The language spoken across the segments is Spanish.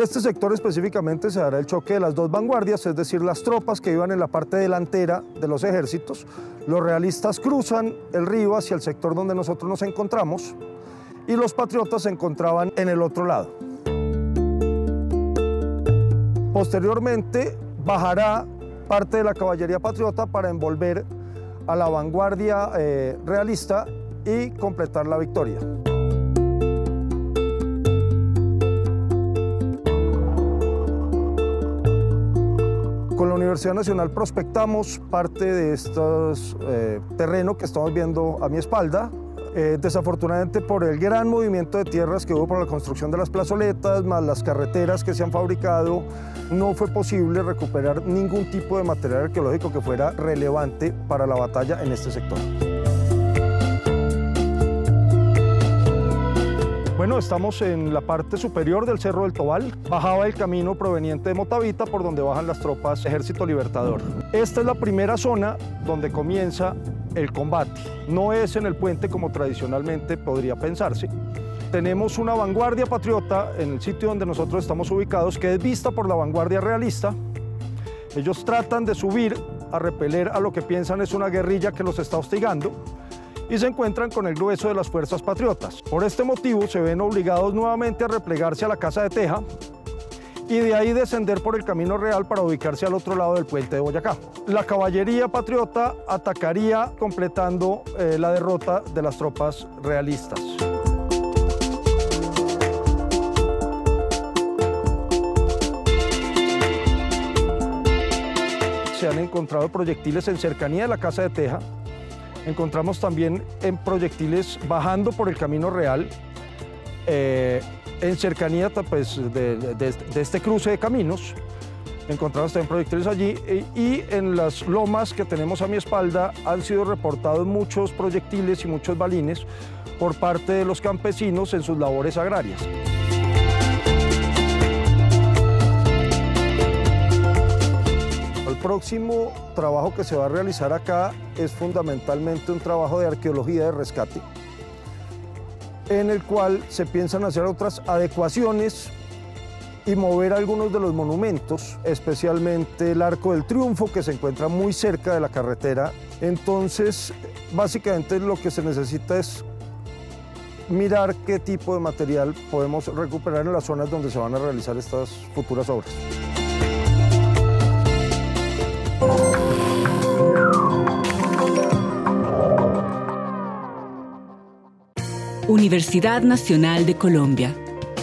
En este sector específicamente se dará el choque de las dos vanguardias, es decir, las tropas que iban en la parte delantera de los ejércitos. Los realistas cruzan el río hacia el sector donde nosotros nos encontramos y los patriotas se encontraban en el otro lado. Posteriormente bajará parte de la caballería patriota para envolver a la vanguardia realista y completar la victoria. Con la Universidad Nacional prospectamos parte de este terreno que estamos viendo a mi espalda. Desafortunadamente, por el gran movimiento de tierras que hubo por la construcción de las plazoletas, más las carreteras que se han fabricado, no fue posible recuperar ningún tipo de material arqueológico que fuera relevante para la batalla en este sector. Bueno, estamos en la parte superior del Cerro del Tobal. Bajaba el camino proveniente de Motavita, por donde bajan las tropas Ejército Libertador. Esta es la primera zona donde comienza el combate. No es en el puente como tradicionalmente podría pensarse. Tenemos una vanguardia patriota en el sitio donde nosotros estamos ubicados, que es vista por la vanguardia realista. Ellos tratan de subir a repeler a lo que piensan es una guerrilla que los está hostigando, y se encuentran con el grueso de las fuerzas patriotas. Por este motivo se ven obligados nuevamente a replegarse a la Casa de Teja y de ahí descender por el Camino Real para ubicarse al otro lado del Puente de Boyacá. La caballería patriota atacaría completando la derrota de las tropas realistas. Se han encontrado proyectiles en cercanía de la Casa de Teja. Encontramos también en proyectiles bajando por el Camino Real, en cercanía pues, de este cruce de caminos. Encontramos también proyectiles allí y en las lomas que tenemos a mi espalda han sido reportados muchos proyectiles y muchos balines por parte de los campesinos en sus labores agrarias. El próximo trabajo que se va a realizar acá es fundamentalmente un trabajo de arqueología de rescate, en el cual se piensan hacer otras adecuaciones y mover algunos de los monumentos, especialmente el Arco del Triunfo, que se encuentra muy cerca de la carretera. Entonces, básicamente lo que se necesita es mirar qué tipo de material podemos recuperar en las zonas donde se van a realizar estas futuras obras. Universidad Nacional de Colombia,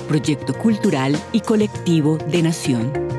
proyecto cultural y colectivo de Nación.